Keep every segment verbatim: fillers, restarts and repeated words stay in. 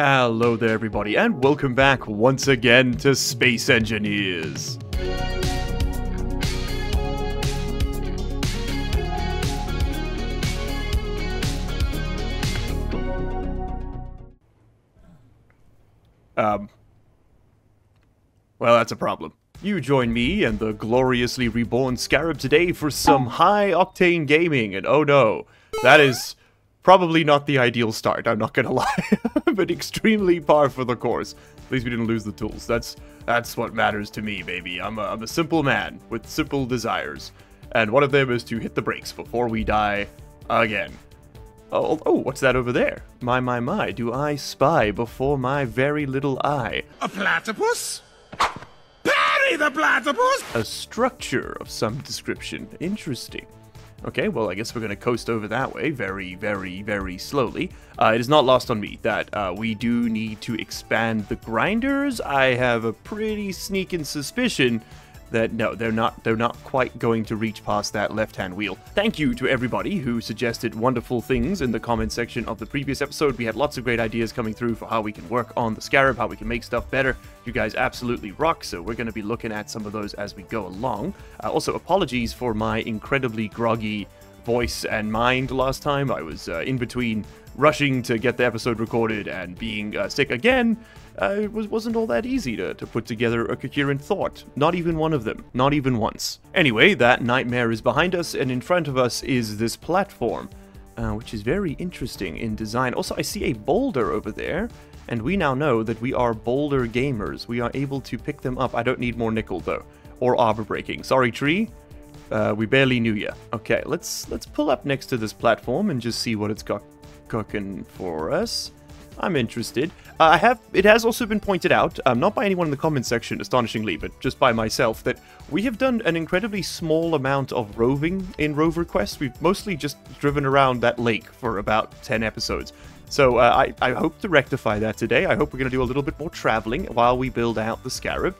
Hello there everybody, and welcome back once again to Space Engineers. Um, well, that's a problem. You join me and the gloriously reborn Scarab today for some high-octane gaming, and oh no, that is probably not the ideal start, I'm not gonna lie, but extremely par for the course. At least we didn't lose the tools. That's that's what matters to me, baby. I'm a, I'm a simple man with simple desires, and one of them is to hit the brakes before we die again. Oh, oh, what's that over there? My, my, my, do I spy before my very little eye? A platypus? Bury the platypus! A structure of some description. Interesting. Okay, well, I guess we're going to coast over that way very, very, very slowly. Uh, it is not lost on me that uh, we do need to expand the grinders. I have a pretty sneaking suspicion that, no, they're not, they're not quite going to reach past that left-hand wheel. Thank you to everybody who suggested wonderful things in the comment section of the previous episode. We had lots of great ideas coming through for how we can work on the Scarab, how we can make stuff better. You guys absolutely rock, so we're going to be looking at some of those as we go along. Uh, also, apologies for my incredibly groggy voice and mind last time. I was uh, in between rushing to get the episode recorded and being uh, sick again. Uh, it was, wasn't all that easy to, to put together a coherent thought. Not even one of them. Not even once. Anyway, that nightmare is behind us, and in front of us is this platform, uh, which is very interesting in design. Also, I see a boulder over there. And we now know that we are boulder gamers. We are able to pick them up. I don't need more nickel, though. Or arbor breaking. Sorry, tree. Uh, we barely knew ya. Okay, let's let's pull up next to this platform and just see what it's got cooking for us. I'm interested. Uh, I have. It has also been pointed out, um, not by anyone in the comments section, astonishingly, but just by myself, that we have done an incredibly small amount of roving in Rover Quest. We've mostly just driven around that lake for about ten episodes. So uh, I, I hope to rectify that today. I hope we're going to do a little bit more traveling while we build out the Scarab.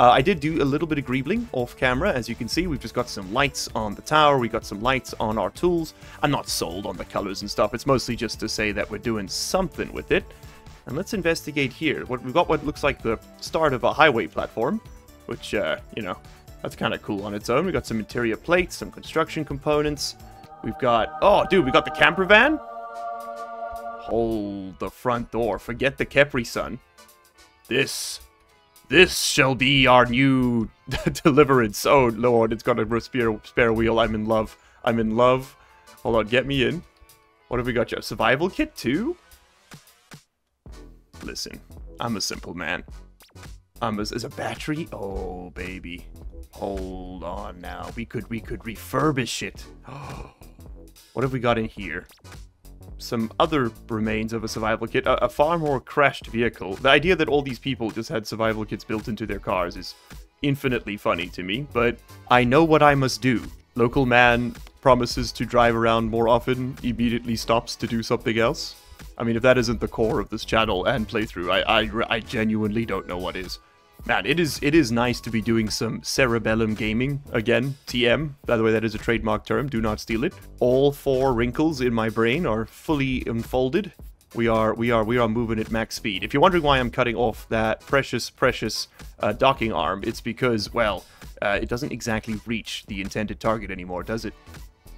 Uh, I did do a little bit of greebling off camera. As you can see, we've just got some lights on the tower. We got some lights on our tools. I'm not sold on the colors and stuff. It's mostly just to say that we're doing something with it. And let's investigate here. What we've got what looks like the start of a highway platform, which, uh, you know, that's kind of cool on its own. We've got some interior plates, some construction components. We've got... Oh, dude, we got the camper van? Hold the front door. Forget the Kepri Sun. This, this shall be our new deliverance. Oh lord, it's got a spare, spare wheel. I'm in love. I'm in love. Hold on, get me in. What have we got? A survival kit too? Listen, I'm a simple man. Um, is, is a battery? Oh baby. Hold on now. We could, we could refurbish it. What have we got in here? Some other remains of a survival kit, a, a far more crashed vehicle. The idea that all these people just had survival kits built into their cars is infinitely funny to me, but I know what I must do. Local man promises to drive around more often, immediately stops to do something else. I mean, if that isn't the core of this channel and playthrough, I, I, I genuinely don't know what is. Man, it is it is nice to be doing some cerebellum gaming again. T M, by the way, that is a trademark term. Do not steal it. All four wrinkles in my brain are fully unfolded. We are we are we are moving at max speed. If you're wondering why I'm cutting off that precious precious uh, docking arm, it's because, well, uh, it doesn't exactly reach the intended target anymore, does it?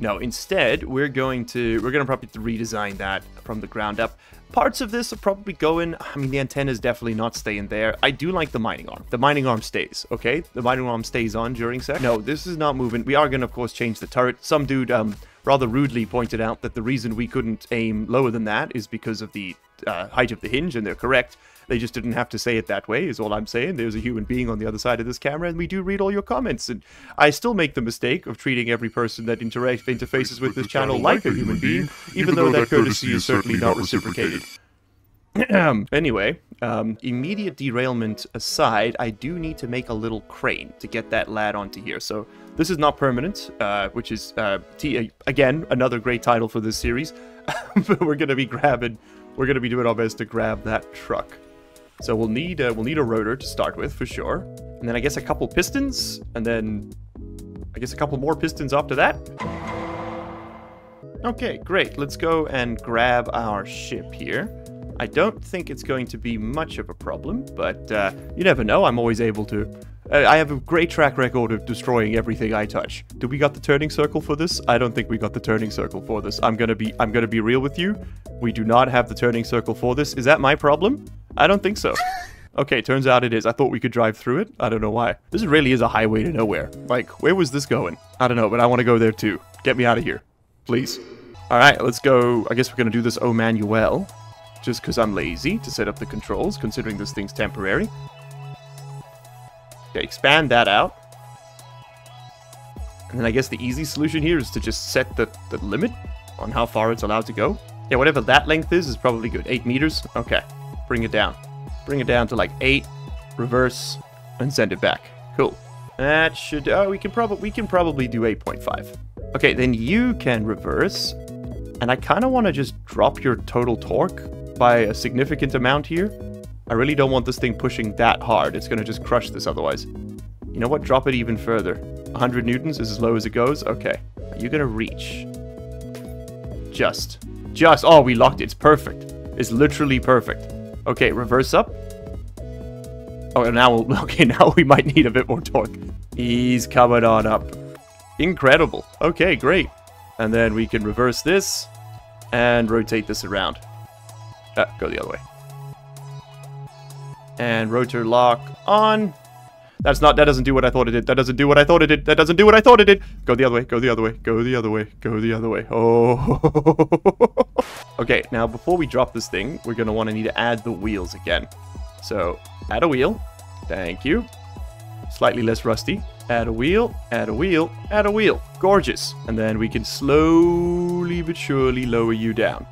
No, instead, we're going to we're going to probably redesign that from the ground up. Parts of this are probably going, I mean, the antenna is definitely not staying there. I do like the mining arm. The mining arm stays, okay? The mining arm stays on during sex. No, this is not moving. We are going to, of course, change the turret. Some dude um, rather rudely pointed out that the reason we couldn't aim lower than that is because of the uh, height of the hinge, and they're correct. They just didn't have to say it that way, is all I'm saying. There's a human being on the other side of this camera, and we do read all your comments. And I still make the mistake of treating every person that interact interfaces with this channel like a human being, even though that courtesy is certainly not reciprocated. Anyway, um, immediate derailment aside, I do need to make a little crane to get that lad onto here. So this is not permanent, uh, which is, uh, t again, another great title for this series. But we're going to be grabbing, we're going to be doing our best to grab that truck. So we'll need uh, we'll need a rotor to start with for sure, and then I guess a couple pistons, and then I guess a couple more pistons after that. Okay, great. Let's go and grab our ship here. I don't think it's going to be much of a problem, but uh, you never know. I'm always able to. Uh, I have a great track record of destroying everything I touch. Do we got the turning circle for this? I don't think we got the turning circle for this. I'm gonna be, I'm gonna be real with you. We do not have the turning circle for this. Is that my problem? I don't think so. Okay, turns out it is. I thought we could drive through it. I don't know why. This really is a highway to nowhere. Like, where was this going? I don't know, but I want to go there too. Get me out of here, please. All right, let's go. I guess we're gonna do this au manuel. Just because I'm lazy to set up the controls, considering this thing's temporary. Okay, expand that out. And then I guess the easy solution here is to just set the, the limit on how far it's allowed to go. Yeah, whatever that length is, is probably good. Eight meters? Okay. Bring it down. Bring it down to like eight, reverse, and send it back. Cool. That should... Oh, we can, prob we can probably do eight point five. Okay, then you can reverse. And I kind of want to just drop your total torque by a significant amount here. I really don't want this thing pushing that hard. It's going to just crush this otherwise. You know what? Drop it even further. one hundred newtons is as low as it goes. Okay. Are you going to reach? Just. Just. Oh, we locked it. It's perfect. It's literally perfect. Okay, reverse up. Oh, now we'll, okay, now we might need a bit more torque. He's coming on up. Incredible. Okay, great. And then we can reverse this and rotate this around. Uh, go the other way. And rotor lock on. That's not, that doesn't do what I thought it did. That doesn't do what I thought it did. That doesn't do what I thought it did. Go the other way, go the other way, go the other way, go the other way. Oh. Okay, now before we drop this thing, we're gonna wanna need to add the wheels again. So add a wheel, thank you. Slightly less rusty. Add a wheel, add a wheel, add a wheel. Gorgeous. And then we can slowly but surely lower you down.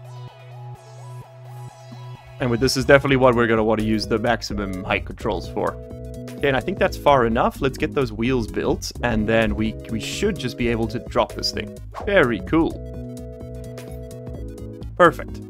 And with this is definitely what we're going to want to use the maximum height controls for. Okay, and I think that's far enough. Let's get those wheels built, and then we, we should just be able to drop this thing. Very cool. Perfect.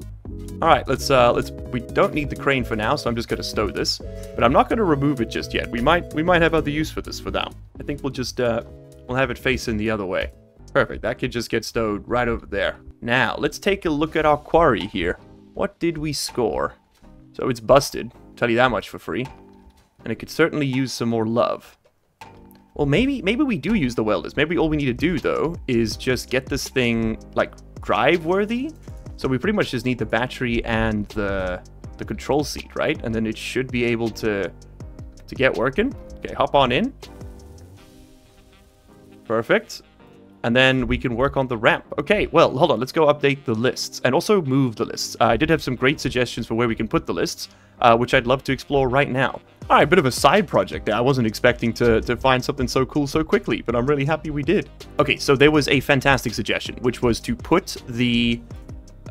All right, let's, uh, let's, we don't need the crane for now, so I'm just going to stow this. But I'm not going to remove it just yet. We might, we might have other use for this for now. I think we'll just, uh, we'll have it facing the other way. Perfect, that could just get stowed right over there. Now, let's take a look at our quarry here. What did we score? So it's busted. Tell you that much for free. And it could certainly use some more love. Well, maybe maybe we do use the welders. Maybe all we need to do, though, is just get this thing, like, drive-worthy. So we pretty much just need the battery and the, the control seat, right? And then it should be able to, to get working. Okay, hop on in. Perfect. And then we can work on the ramp. Okay, well, hold on. Let's go update the lists and also move the lists. Uh, I did have some great suggestions for where we can put the lists, uh, which I'd love to explore right now. All right, a bit of a side project there. I wasn't expecting to, to find something so cool so quickly, but I'm really happy we did. Okay, so there was a fantastic suggestion, which was to put the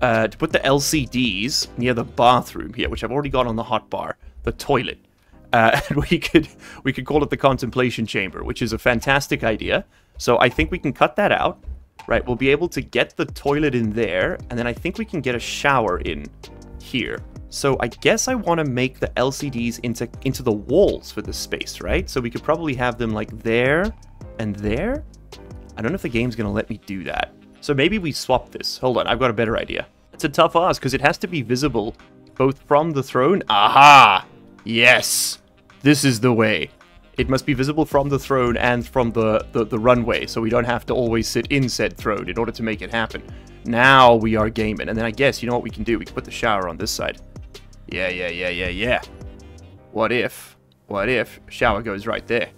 uh, to put the L C Ds near the bathroom here, which I've already got on the hotbar, the toilet. Uh, and we could, we could call it the contemplation chamber, which is a fantastic idea. So I think we can cut that out, right? We'll be able to get the toilet in there, and then I think we can get a shower in here. So I guess I want to make the L C Ds into, into the walls for this space, right? So we could probably have them like there and there. I don't know if the game's going to let me do that. So maybe we swap this. Hold on, I've got a better idea. It's a tough ask because it has to be visible both from the throne. Aha! Yes! This is the way. It must be visible from the throne and from the, the, the runway, so we don't have to always sit in said throne in order to make it happen. Now we are gaming. And then I guess, you know what we can do? We can put the shower on this side. Yeah, yeah, yeah, yeah, yeah. What if, what if shower goes right there?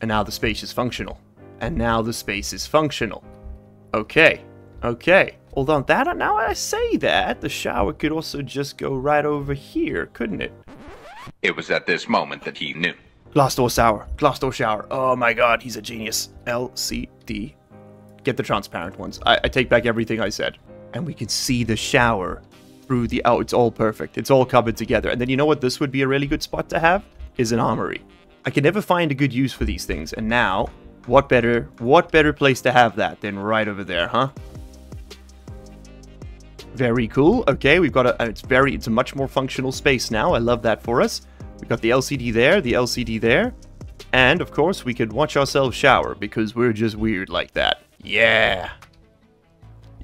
And now the space is functional. And now the space is functional. Okay, okay. Although that, now I say that, the shower could also just go right over here, couldn't it? It was at this moment that he knew. Glass door shower. Glass door shower. Oh my god, he's a genius. L C D. Get the transparent ones. I, I take back everything I said. And we can see the shower through the... Oh, it's all perfect. It's all covered together. And then you know what this would be a really good spot to have? Is an armory. I can never find a good use for these things. And now, what better, what better place to have that than right over there, huh? Very cool. Okay, we've got a... It's very... It's a much more functional space now. I love that for us. We've got the L C D there, the L C D there, and, of course, we could watch ourselves shower, because we're just weird like that. Yeah!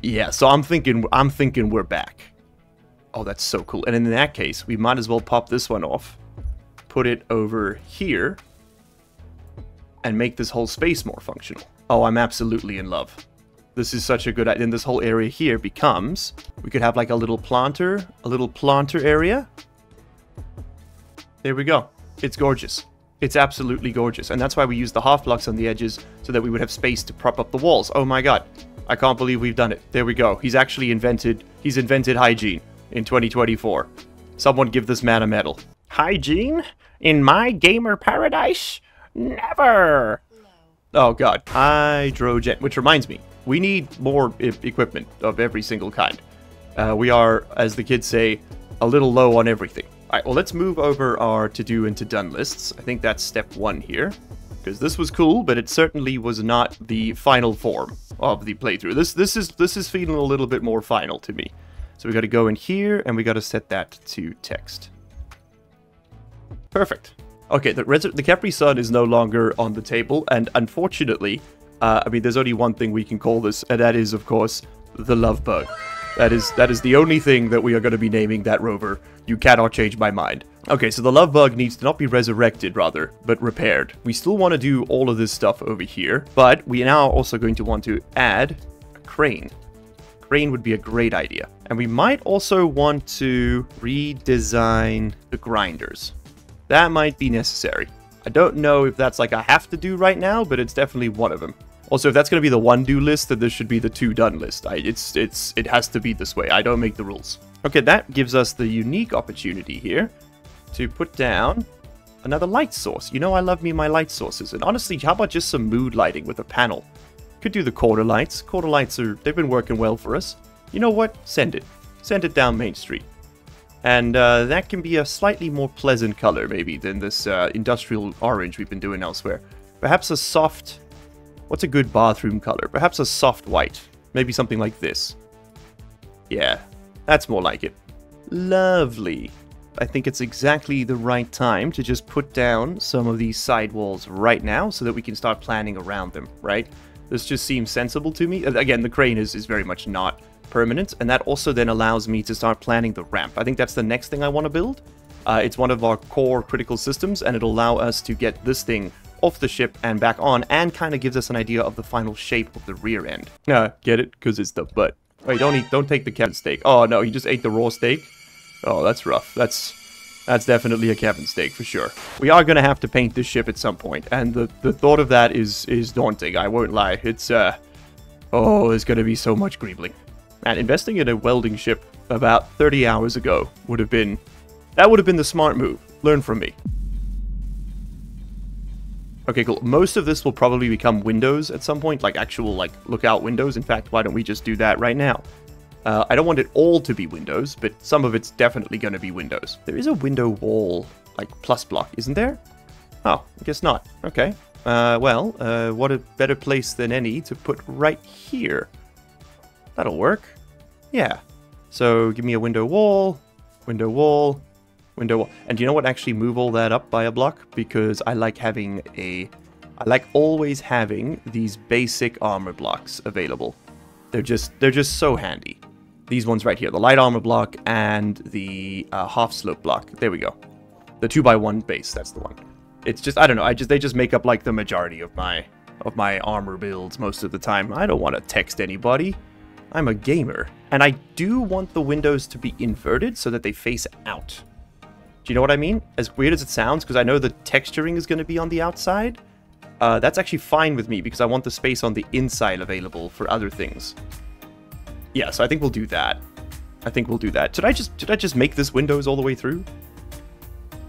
Yeah, so I'm thinking, I'm thinking we're back. Oh, that's so cool. And in that case, we might as well pop this one off, put it over here, and make this whole space more functional. Oh, I'm absolutely in love. This is such a good idea. And this whole area here becomes, we could have like a little planter, a little planter area. There we go. It's gorgeous. It's absolutely gorgeous. And that's why we use the half blocks on the edges, so that we would have space to prop up the walls. Oh my God. I can't believe we've done it. There we go. He's actually invented, he's invented hygiene in twenty twenty-four. Someone give this man a medal. Hygiene? In my gamer paradise? Never. No. Oh God. Hydrogen, which reminds me. We need more e- equipment of every single kind. Uh, we are, as the kids say, a little low on everything. All right, well, let's move over our to-do and to-done lists. I think that's step one here, because this was cool, but it certainly was not the final form of the playthrough. This this is this is feeling a little bit more final to me. So we got to go in here, and we got to set that to text. Perfect. Okay, the, the Kepri Sun is no longer on the table, and unfortunately, Uh, I mean, there's only one thing we can call this, and that is, of course, the love bug. That is that is the only thing that we are going to be naming that rover. You cannot change my mind. Okay, so the love bug needs to not be resurrected, rather, but repaired. We still want to do all of this stuff over here, but we are now also going to want to add a crane. A crane would be a great idea. And we might also want to redesign the grinders. That might be necessary. I don't know if that's like I have to do right now, but it's definitely one of them. Also, if that's going to be the one-do list, then this should be the two-done list. I, it's, it's, it has to be this way. I don't make the rules. Okay, that gives us the unique opportunity here to put down another light source. You know I love me my light sources. And honestly, how about just some mood lighting with a panel? Could do the quarter lights. Quarter lights, are they've been working well for us. You know what? Send it. Send it down Main Street. And uh, that can be a slightly more pleasant color, maybe, than this uh, industrial orange we've been doing elsewhere. Perhaps a soft... What's a good bathroom color? Perhaps a soft white. Maybe something like this. Yeah, that's more like it. Lovely. I think it's exactly the right time to just put down some of these sidewalls right now so that we can start planning around them, right? This just seems sensible to me. Again, the crane is, is very much not permanent, and that also then allows me to start planning the ramp. I think that's the next thing I want to build. Uh, it's one of our core critical systems, and it'll allow us to get this thing off the ship and back on, and kind of gives us an idea of the final shape of the rear end. Uh, get it? Because it's the butt. Wait, don't eat, don't take the Kevin steak. Oh no, he just ate the raw steak? Oh, that's rough. That's that's definitely a Kevin steak for sure. We are going to have to paint this ship at some point, and the, the thought of that is is daunting, I won't lie. It's, uh, oh, there's going to be so much greebling. And investing in a welding ship about thirty hours ago would have been, that would have been the smart move. Learn from me. Okay, cool. Most of this will probably become windows at some point, like actual, like, lookout windows. In fact, why don't we just do that right now? Uh, I don't want it all to be windows, but some of it's definitely going to be windows. There is a window wall, like, plus block, isn't there? Oh, I guess not. Okay. Uh, well, uh, what a better place than any to put right here. That'll work. Yeah. So, give me a window wall, window wall... window wall. And you know what? Actually move all that up by a block, because I like having a... I like always having these basic armor blocks available. They're just, they're just so handy. These ones right here. The light armor block and the uh, half slope block. There we go. The two by one base. That's the one. It's just, I don't know. I just, they just make up like the majority of my, of my armor builds most of the time. I don't want to text anybody. I'm a gamer. And I do want the windows to be inverted so that they face out. Do you know what I mean? As weird as it sounds, because I know the texturing is going to be on the outside, uh, that's actually fine with me, because I want the space on the inside available for other things. Yeah, so I think we'll do that. I think we'll do that. Should I just, should I just make this windows all the way through?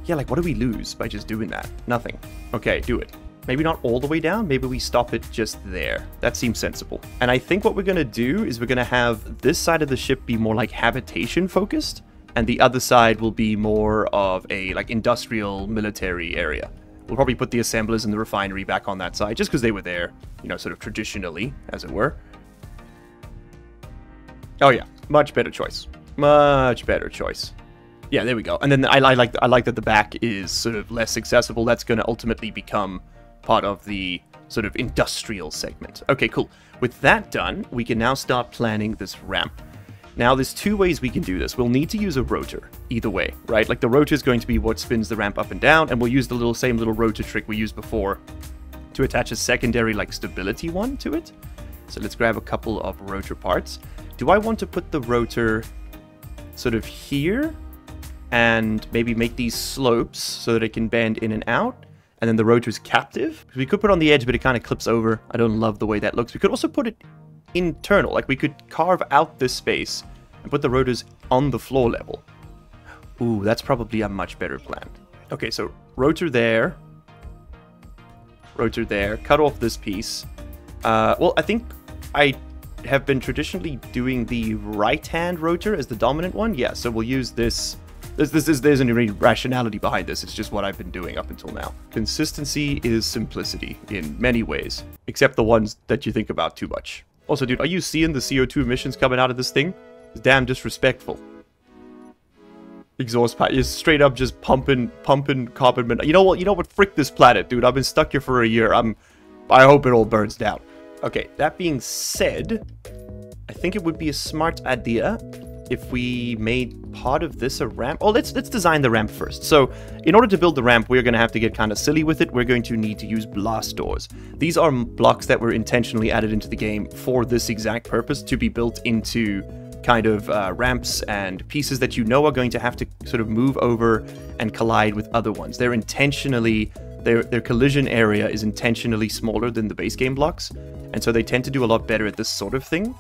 Yeah, like, what do we lose by just doing that? Nothing. Okay, do it. Maybe not all the way down. Maybe we stop it just there. That seems sensible. And I think what we're going to do is we're going to have this side of the ship be more like habitation focused. And the other side will be more of a, like, industrial military area. We'll probably put the assemblers and the refinery back on that side, just because they were there, you know, sort of traditionally, as it were. Oh yeah, much better choice. Much better choice. Yeah, there we go. And then I, I like I like that the back is sort of less accessible. That's going to ultimately become part of the sort of industrial segment. Okay, cool. With that done, we can now start planning this ramp. Now, there's two ways we can do this. We'll need to use a rotor, either way, right? Like, the rotor is going to be what spins the ramp up and down, and we'll use the little same little rotor trick we used before to attach a secondary, like, stability one to it. So let's grab a couple of rotor parts. Do I want to put the rotor sort of here and maybe make these slopes so that it can bend in and out? And then the rotor's captive? Because we could put it on the edge, but it kind of clips over. I don't love the way that looks. We could also put it internal, like we could carve out this space and put the rotors on the floor level. Ooh, that's probably a much better plan. Okay, so rotor there, rotor there, cut off this piece. Uh, well, I think I have been traditionally doing the right-hand rotor as the dominant one. Yeah, so we'll use this. This, this is, there's any rationality behind this, it's just what I've been doing up until now. Consistency is simplicity in many ways, except the ones that you think about too much. Also, dude, are you seeing the C O two emissions coming out of this thing? It's damn disrespectful. Exhaust pipe is straight up just pumping, pumping carbon monoxide. You know what? You know what? Frick this planet, dude. I've been stuck here for a year. I'm, I hope it all burns down. Okay, that being said, I think it would be a smart idea if we made part of this a ramp. Oh, let's let's design the ramp first. So in order to build the ramp, we're going to have to get kind of silly with it. We're going to need to use blast doors. These are blocks that were intentionally added into the game for this exact purpose, to be built into kind of uh, ramps and pieces that you know are going to have to sort of move over and collide with other ones. They're intentionally, their, their collision area is intentionally smaller than the base game blocks, and so they tend to do a lot better at this sort of thing.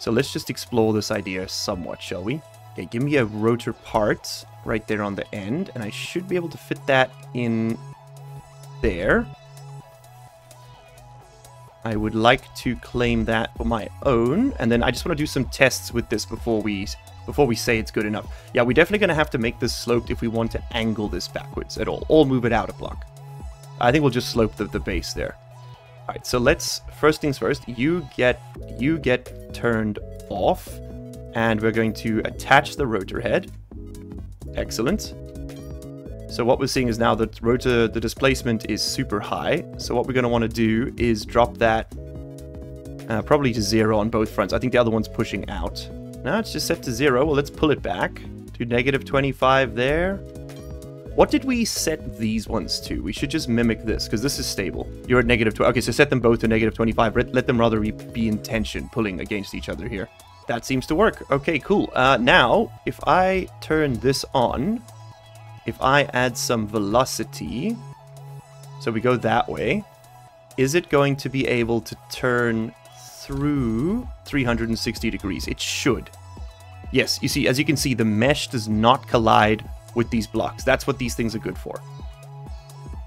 So let's just explore this idea somewhat, shall we? Okay, give me a rotor part right there on the end, and I should be able to fit that in there. I would like to claim that for my own, and then I just want to do some tests with this before we before we say it's good enough. Yeah, we're definitely going to have to make this sloped if we want to angle this backwards at all, or move it out a block. I think we'll just slope the, the base there. All right, so let's, first things first, you get you get turned off, and we're going to attach the rotor head. Excellent. So what we're seeing is now that rotor, the displacement is super high. So what we're going to want to do is drop that uh, probably to zero on both fronts. I think the other one's pushing out. Now it's just set to zero. Well, let's pull it back to negative twenty-five there. What did we set these ones to? We should just mimic this, because this is stable. You're at negative twenty. Okay, so set them both to negative twenty-five. Let them rather be in tension, pulling against each other here. That seems to work. Okay, cool. Uh, now, if I turn this on, if I add some velocity, so we go that way, is it going to be able to turn through three hundred sixty degrees? It should. Yes, you see, as you can see, the mesh does not collide with these blocks. That's what these things are good for.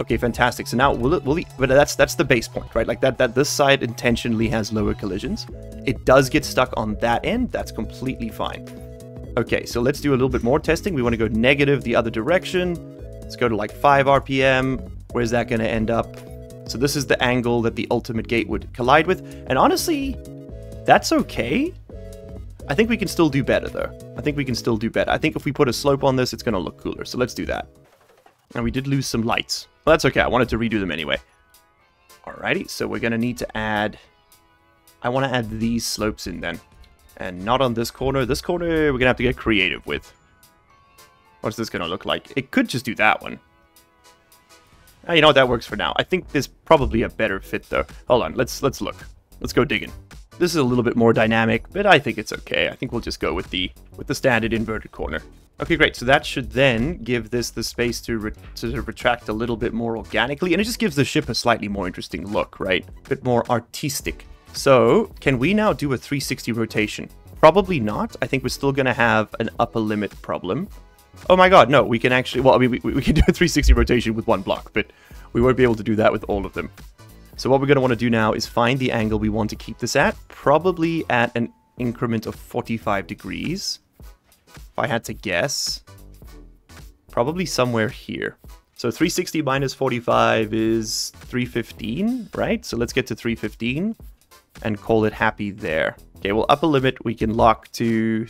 Okay, fantastic. So now will it, will it, but that's that's the base point, right? Like that that this side intentionally has lower collisions. It does get stuck on that end. That's completely fine. Okay, so let's do a little bit more testing. We want to go negative the other direction. Let's go to like five R P M. Where's that going to end up? So this is the angle that the ultimate gate would collide with. And honestly, that's okay. I think we can still do better, though. I think we can still do better. I think if we put a slope on this, it's going to look cooler. So let's do that. And we did lose some lights. Well, that's okay. I wanted to redo them anyway. Alrighty, so we're going to need to add... I want to add these slopes in, then. And not on this corner. This corner, we're going to have to get creative with. What's this going to look like? It could just do that one. Oh, you know what? That works for now. I think there's probably a better fit, though. Hold on. Let's, let's look. Let's go digging. This is a little bit more dynamic, but I think it's okay. I think we'll just go with the with the standard inverted corner. Okay, great. So that should then give this the space to, re to retract a little bit more organically, and it just gives the ship a slightly more interesting look, right? A bit more artistic. So can we now do a three sixty rotation? Probably not. I think we're still going to have an upper limit problem. Oh my god, no, we can actually... Well, I mean, we, we can do a three sixty rotation with one block, but we won't be able to do that with all of them. So what we're going to want to do now is find the angle we want to keep this at, probably at an increment of forty-five degrees. If I had to guess, probably somewhere here. So three sixty minus forty-five is three fifteen, right? So let's get to three fifteen and call it happy there. Okay, well, upper limit we can lock to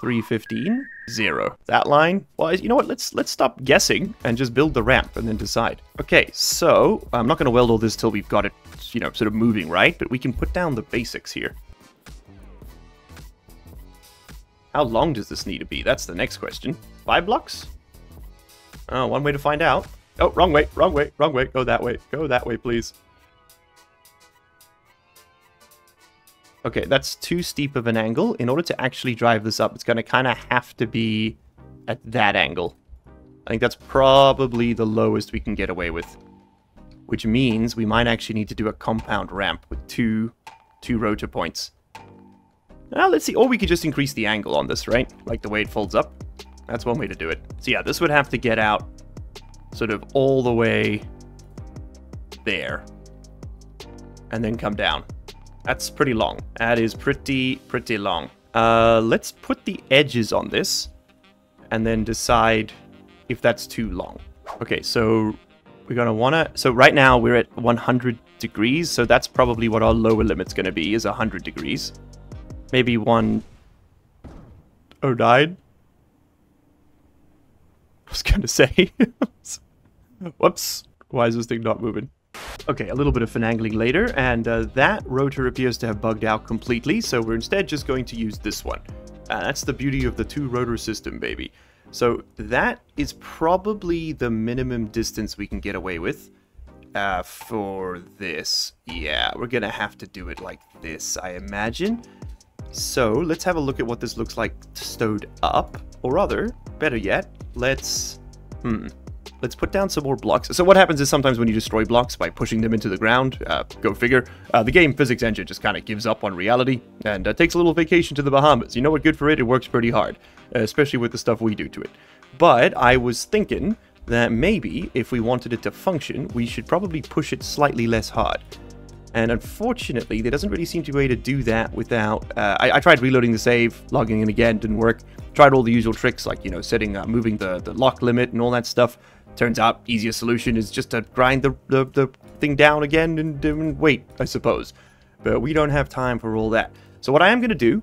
three fifteen, zero. That line, well, you know what, let's let's stop guessing and just build the ramp and then decide. Okay, so I'm not going to weld all this till we've got it, you know, sort of moving, right? But we can put down the basics here. How long does this need to be? That's the next question. Five blocks? Oh, one way to find out. Oh, wrong way, wrong way, wrong way. Go that way. Go that way, please. Okay, that's too steep of an angle. In order to actually drive this up, it's going to kind of have to be at that angle. I think that's probably the lowest we can get away with. Which means we might actually need to do a compound ramp with two, two rotor points. Now, let's see. Or we could just increase the angle on this, right? Like the way it folds up. That's one way to do it. So yeah, this would have to get out sort of all the way there. And then come down. That's pretty long. That is pretty, pretty long. Uh, let's put the edges on this. And then decide if that's too long. Okay, so... We're going to want to... So right now we're at one hundred degrees. So that's probably what our lower limit's going to be, is one hundred degrees. Maybe one oh nine. I was going to say. Whoops. Why is this thing not moving? Okay, a little bit of finagling later. And uh, that rotor appears to have bugged out completely. So we're instead just going to use this one. Uh, that's the beauty of the two rotor system, baby. So that is probably the minimum distance we can get away with uh, for this. Yeah, we're going to have to do it like this, I imagine. So let's have a look at what this looks like stowed up. Or rather, better yet, let's... Hmm, let's put down some more blocks. So what happens is sometimes when you destroy blocks by pushing them into the ground, uh, go figure, uh, the game physics engine just kind of gives up on reality and uh, takes a little vacation to the Bahamas. You know what? Good for it. It works pretty hard, especially with the stuff we do to it. But I was thinking that maybe if we wanted it to function, we should probably push it slightly less hard. And unfortunately, there doesn't really seem to be a way to do that without... Uh, I, I tried reloading the save, logging in again, didn't work. Tried all the usual tricks like, you know, setting, uh, moving the, the lock limit and all that stuff. Turns out, easier solution is just to grind the, the, the thing down again and, and wait, I suppose. But we don't have time for all that. So what I am going to do,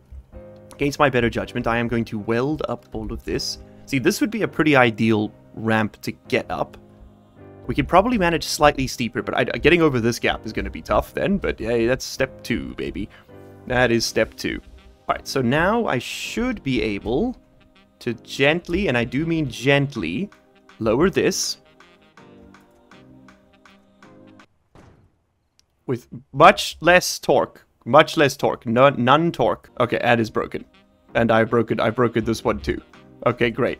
against my better judgment, I am going to weld up all of this. See, this would be a pretty ideal ramp to get up. We could probably manage slightly steeper, but I, getting over this gap is going to be tough then. But hey, that's step two, baby. That is step two. All right, so now I should be able to gently, and I do mean gently, lower this. With much less torque. Much less torque. None, none torque. Okay, that is broken. And I've broken, I've broken this one too. Okay, great.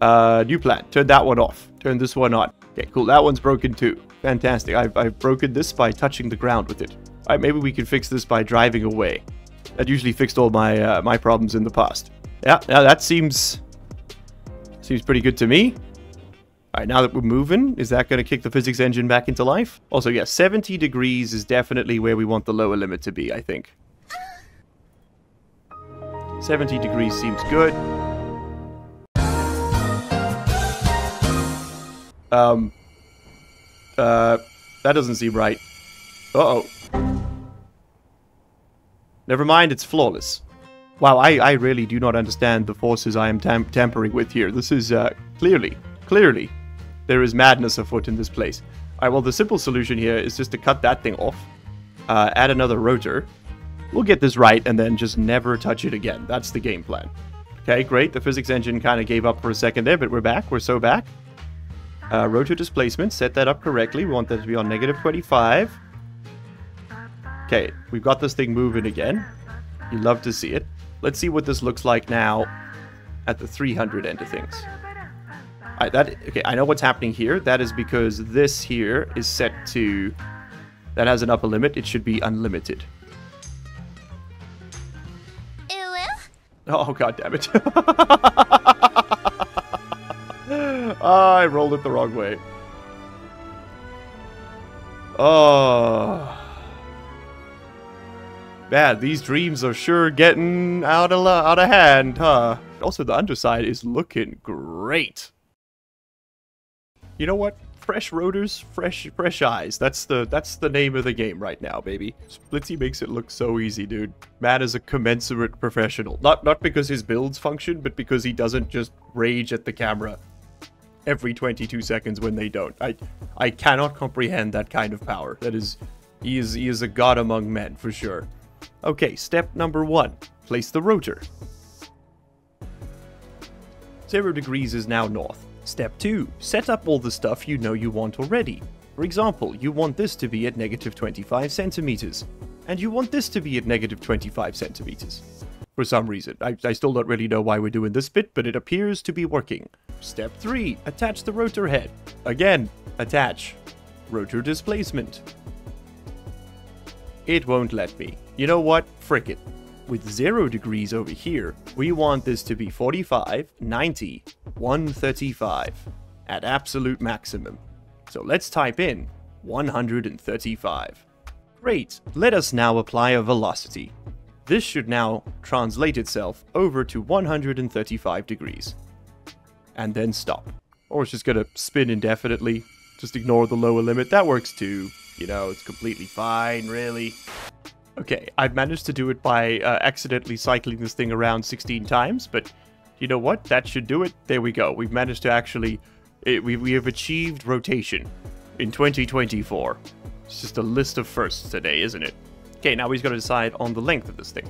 Uh, new plan. Turn that one off. Turn this one on. Okay, cool. That one's broken too. Fantastic. I've, I've broken this by touching the ground with it. All right, maybe we can fix this by driving away. That usually fixed all my uh, my problems in the past. Yeah, now that seems seems pretty good to me. All right, now that we're moving, is that going to kick the physics engine back into life? Also, yeah, seventy degrees is definitely where we want the lower limit to be, I think. seventy degrees seems good. Um, uh, that doesn't seem right. Uh-oh. Never mind, it's flawless. Wow, I, I really do not understand the forces I am tam tampering with here. This is, uh, clearly, clearly, there is madness afoot in this place. Alright, well, the simple solution here is just to cut that thing off, uh, add another rotor. We'll get this right and then just never touch it again. That's the game plan. Okay, great. The physics engine kind of gave up for a second there, but we're back. We're so back. Uh, rotor displacement, set that up correctly. We want that to be on negative twenty-five. Okay, we've got this thing moving again. You love to see it. Let's see what this looks like now at the three hundred end of things. All right, that, okay, I know what's happening here. That is because this here is set to... That has an upper limit. It should be unlimited. Oh, God damn it. I rolled it the wrong way. Oh. Man, these dreams are sure getting out of, out of hand, huh? Also, the underside is looking great. You know what? Fresh rotors, fresh fresh eyes. That's the that's the name of the game right now, baby. Splitzy makes it look so easy, dude. Matt is a commensurate professional. Not, not because his builds function, but because he doesn't just rage at the camera every twenty-two seconds when they don't. I I cannot comprehend that kind of power. That is, he is, he is a god among men, for sure. Okay, step number one. Place the rotor. Zero degrees is now north. Step two. Set up all the stuff you know you want already. For example, you want this to be at negative twenty-five centimeters. And you want this to be at negative twenty-five centimeters. For some reason. I, I still don't really know why we're doing this bit, but it appears to be working. Step three. Attach the rotor head. Again, attach. Rotor displacement. It won't let me. You know what? Frick it. With zero degrees over here, we want this to be forty-five, ninety, one thirty-five at absolute maximum. So let's type in one hundred thirty-five. Great, let us now apply a velocity. This should now translate itself over to one hundred thirty-five degrees. And then stop. Or it's just gonna spin indefinitely. Just ignore the lower limit, that works too. You know, it's completely fine, really. Okay, I've managed to do it by uh, accidentally cycling this thing around sixteen times, but you know what? That should do it. There we go. We've managed to actually... It, we, we have achieved rotation in twenty twenty-four. It's just a list of firsts today, isn't it? Okay, now we've got to decide on the length of this thing.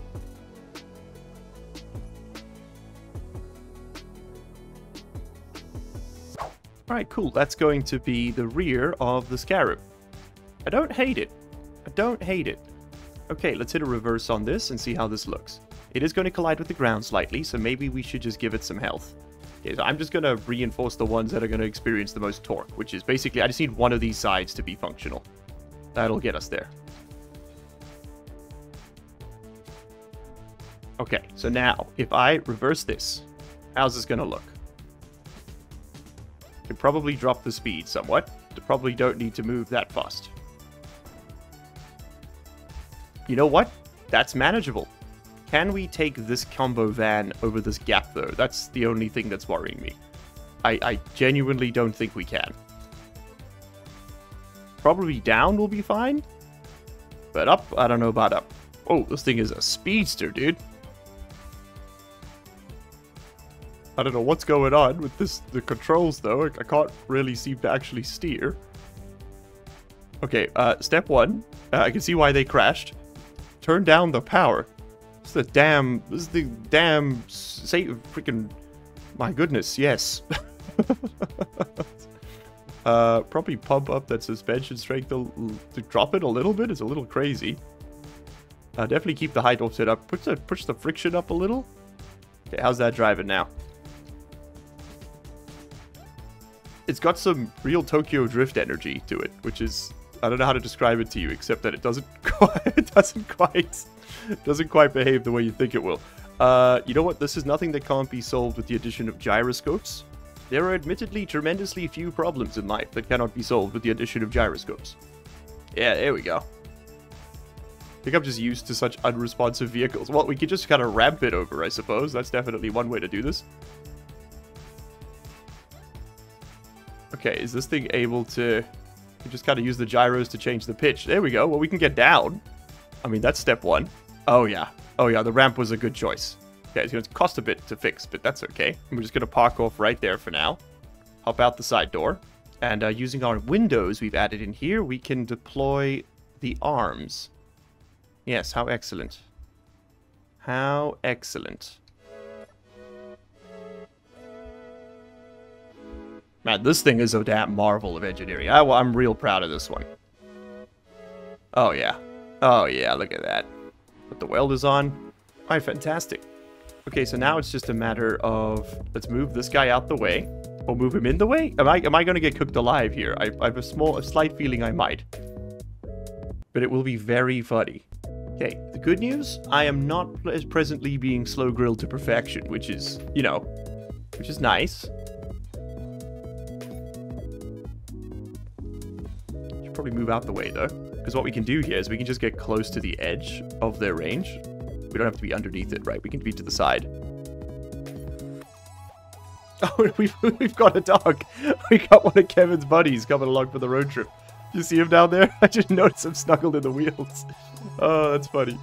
Alright, cool. That's going to be the rear of the Scarab. I don't hate it. I don't hate it. Okay, let's hit a reverse on this and see how this looks. It is going to collide with the ground slightly, so maybe we should just give it some health. Okay, so I'm just going to reinforce the ones that are going to experience the most torque, which is basically, I just need one of these sides to be functional. That'll get us there. Okay, so now, if I reverse this, how's this going to look? I can probably drop the speed somewhat. I probably don't need to move that fast. You know what? That's manageable. Can we take this combo van over this gap, though? That's the only thing that's worrying me. I, I genuinely don't think we can. Probably down will be fine. But up? I don't know about up. Oh, this thing is a speedster, dude. I don't know what's going on with this. The controls, though. I can't really seem to actually steer. Okay, uh, step one. Uh, I can see why they crashed. Turn down the power. This is the damn... This is the damn... Say, freaking... My goodness, yes. uh, probably pump up that suspension strength to, to drop it a little bit. It's a little crazy. Uh, definitely keep the height offset up. Push the, push the friction up a little. Okay, how's that driving now? It's got some real Tokyo Drift energy to it, which is... I don't know how to describe it to you, except that it doesn't quite, it doesn't quite, doesn't quite behave the way you think it will. Uh, you know what? This is nothing that can't be solved with the addition of gyroscopes. There are admittedly tremendously few problems in life that cannot be solved with the addition of gyroscopes. Yeah, there we go. I think I'm just used to such unresponsive vehicles. Well, we could just kind of ramp it over, I suppose. That's definitely one way to do this. Okay, is this thing able to... Just kind of use the gyros to change the pitch. There we go. Well, we can get down. I mean, that's step one. Oh, yeah. Oh, yeah. The ramp was a good choice. Okay, it's going to cost a bit to fix, but that's okay. We're just going to park off right there for now. Hop out the side door. And uh, using our windows we've added in here, we can deploy the arms. Yes, how excellent. How excellent. Man, this thing is a damn marvel of engineering. I, I'm real proud of this one. Oh, yeah. Oh, yeah, look at that. Put the welders on. All right, fantastic. Okay, so now it's just a matter of... Let's move this guy out the way. Or move him in the way? Am I am I going to get cooked alive here? I, I have a small, a slight feeling I might. But it will be very funny. Okay, the good news? I am not presently being slow-grilled to perfection, which is, you know, which is nice. Probably move out the way though, because what we can do here is we can just get close to the edge of their range. We don't have to be underneath it, right? We can be to the side. Oh, we've, we've got a dog. We got one of Kevin's buddies coming along for the road trip. You see him down there? I just noticed him snuggled in the wheels. Oh, that's funny.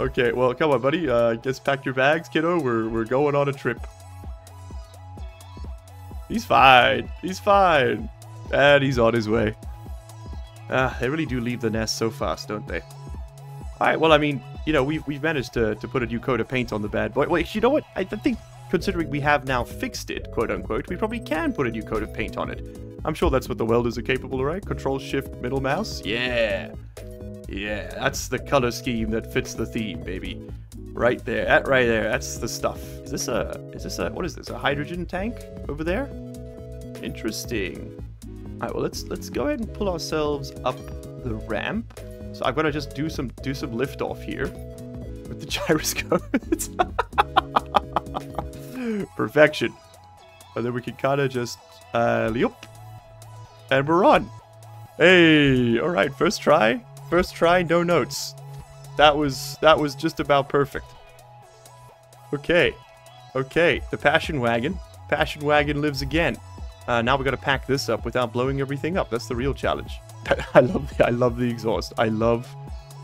Okay, well, come on, buddy. Uh, just pack your bags, kiddo. We're, we're going on a trip. He's fine. He's fine. And he's on his way. Ah, they really do leave the nest so fast, don't they? Alright, well, I mean, you know, we've, we've managed to, to put a new coat of paint on the bad boy. Wait, you know what? I think Considering we have now fixed it, quote-unquote, we probably can put a new coat of paint on it. I'm sure that's what the welders are capable of, right? Control-Shift, middle mouse? Yeah! Yeah, that's the color scheme that fits the theme, baby. Right there, that right there, that's the stuff. Is this a, is this a, what is this, a hydrogen tank over there? Interesting. All right, well, let's let's go ahead and pull ourselves up the ramp. So I've got to just do some do some liftoff here with the gyroscope. Perfection. And then we can kind of just uh, leap, and we're on. Hey, all right, first try, first try, no notes. That was that was just about perfect. Okay, okay, the passion wagon, passion wagon lives again. Uh, now we got to pack this up without blowing everything up. That's the real challenge. I love the, I love the exhaust. I love,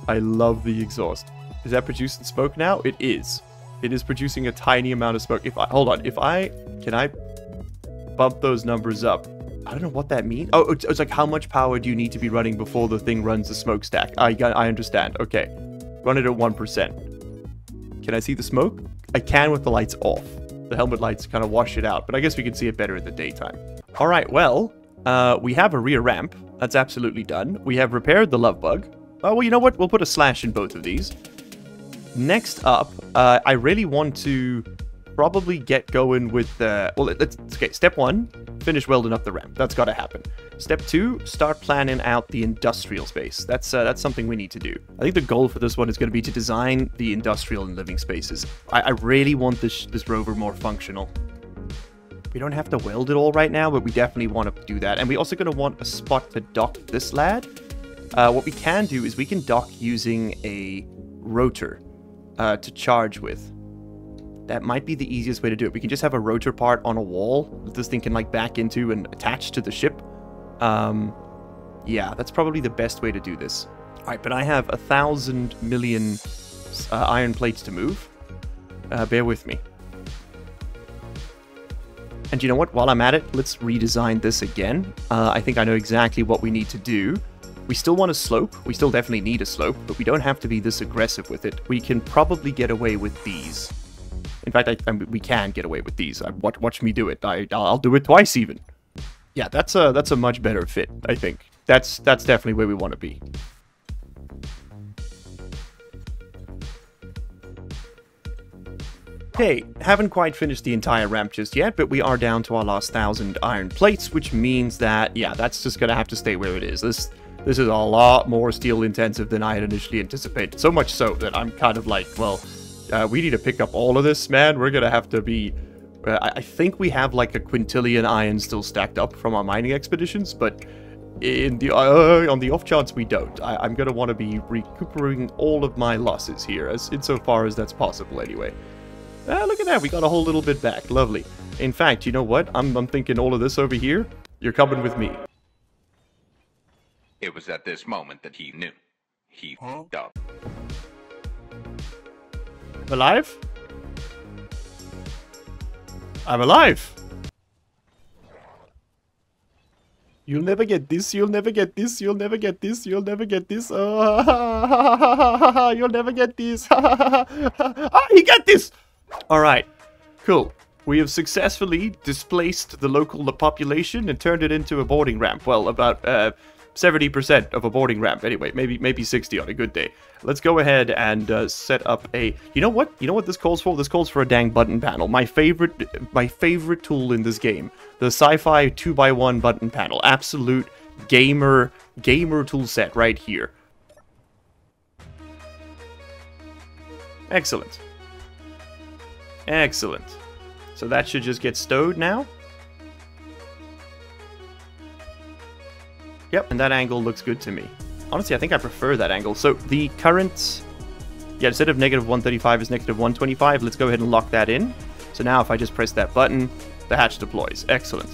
I love the exhaust. Is that producing smoke now? It is. It is producing a tiny amount of smoke. If I hold on, if I can I bump those numbers up. I don't know what that means. Oh, it's, it's like how much power do you need to be running before the thing runs the smokestack? I I understand. Okay, run it at one percent. Can I see the smoke? I can with the lights off. The helmet lights kind of wash it out, but I guess we can see it better in the daytime. All right, well, uh, we have a rear ramp. That's absolutely done. We have repaired the love bug. Oh, well, you know what? We'll put a slash in both of these. Next up, uh, I really want to probably get going with... Uh, well, let's... Okay, step one, finish welding up the ramp. That's got to happen. Step two, start planning out the industrial space. That's, uh, that's something we need to do. I think the goal for this one is going to be to design the industrial and living spaces. I, I really want this, this rover more functional. We don't have to weld it all right now, but we definitely want to do that. And we're also going to want a spot to dock this lad. Uh, what we can do is we can dock using a rotor uh, to charge with. That might be the easiest way to do it. We can just have a rotor part on a wall that this thing can like back into and attach to the ship. Um, yeah, that's probably the best way to do this. All right, but I have a thousand million uh, iron plates to move. Uh, bear with me. And you know what? While I'm at it, let's redesign this again. Uh, I think I know exactly what we need to do. We still want a slope. We still definitely need a slope, but we don't have to be this aggressive with it. We can probably get away with these. In fact, I, I, we can get away with these. I, watch, watch me do it. I, I'll do it twice even. Yeah, that's a that's a much better fit, I think. That's that's definitely where we want to be. Okay, haven't quite finished the entire ramp just yet, but we are down to our last thousand iron plates, which means that, yeah, that's just going to have to stay where it is. This this is a lot more steel intensive than I had initially anticipated, so much so that I'm kind of like, well, uh, we need to pick up all of this, man. We're going to have to be... Uh, I think we have like a quintillion iron still stacked up from our mining expeditions, but in the uh, on the off chance we don't, I, I'm going to want to be recuperating all of my losses here, as insofar as that's possible anyway. Ah, look at that, we got a whole little bit back. Lovely. In fact, you know what? I'm, I'm thinking all of this over here, you're coming with me. It was at this moment that he knew. He f***ed up. I'm alive? I'm alive! You'll never get this, you'll never get this, you'll never get this, you'll never get this. Oh, ha, ha, ha, ha, ha, ha, ha. You'll never get this. Ha, ha, ha, ha, ha. Ah, he got this! Alright, cool. We have successfully displaced the local the population and turned it into a boarding ramp. Well, about uh, seventy percent of a boarding ramp. Anyway, maybe maybe sixty on a good day. Let's go ahead and uh, set up a... You know what? You know what this calls for? This calls for a dang button panel. My favorite, my favorite tool in this game. The sci-fi two by one button panel. Absolute gamer, gamer tool set right here. Excellent. Excellent. So that should just get stowed now. Yep, and that angle looks good to me. Honestly, I think I prefer that angle. So the current... Yeah, instead of negative one thirty-five is negative one twenty-five. Let's go ahead and lock that in. So now if I just press that button, the hatch deploys. Excellent.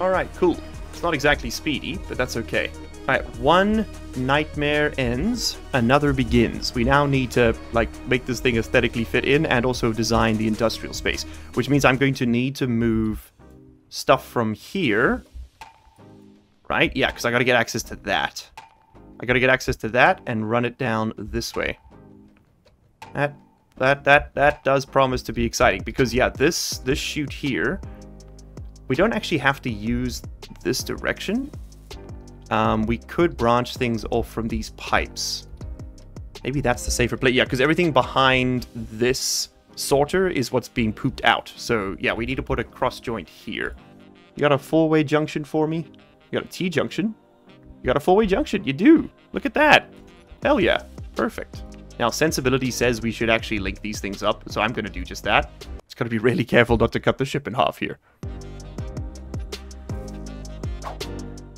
Alright, cool. It's not exactly speedy, but that's okay. Alright, one nightmare ends, another begins. We now need to, like, make this thing aesthetically fit in and also design the industrial space, which means I'm going to need to move stuff from here, right? Yeah, because I got to get access to that. I got to get access to that and run it down this way. That That that that does promise to be exciting, because yeah, this this chute here, we don't actually have to use this direction. Um, we could branch things off from these pipes. Maybe that's the safer play. Yeah, because everything behind this sorter is what's being pooped out. So yeah, we need to put a cross joint here. You got a four-way junction for me? You got a T-junction? You got a four-way junction? You do! Look at that! Hell yeah! Perfect. Now, sensibility says we should actually link these things up, so I'm going to do just that. It's got to be really careful not to cut the ship in half here.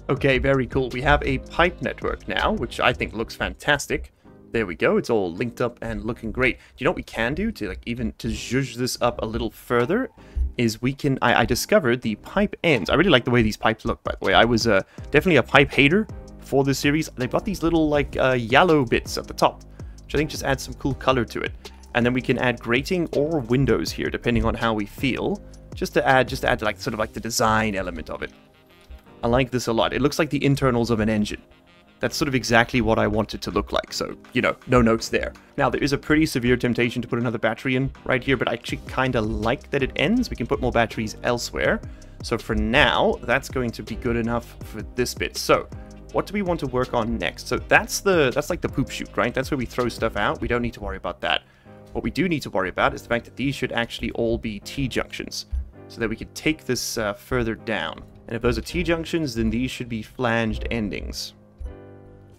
Okay, very cool. We have a pipe network now, which I think looks fantastic. There we go. It's all linked up and looking great. Do you know what we can do to, like, even to zhuzh this up a little further? Is we can... I, I discovered the pipe ends. I really like the way these pipes look, by the way. I was uh, definitely a pipe hater for this series. They've got these little, like, uh, yellow bits at the top, which I think just adds some cool color to it. And then we can add grating or windows here, depending on how we feel, just to add, just to add, like, sort of like the design element of it. I like this a lot. It looks like the internals of an engine. That's sort of exactly what I want it to look like, so, you know, no notes there. Now, there is a pretty severe temptation to put another battery in right here, but I actually kind of like that it ends. We can put more batteries elsewhere. So for now, that's going to be good enough for this bit. So what do we want to work on next? So that's the, that's like the poop chute, right? That's where we throw stuff out. We don't need to worry about that. What we do need to worry about is the fact that these should actually all be T-junctions, so that we can take this uh, further down. And if those are T-junctions, then these should be flanged endings.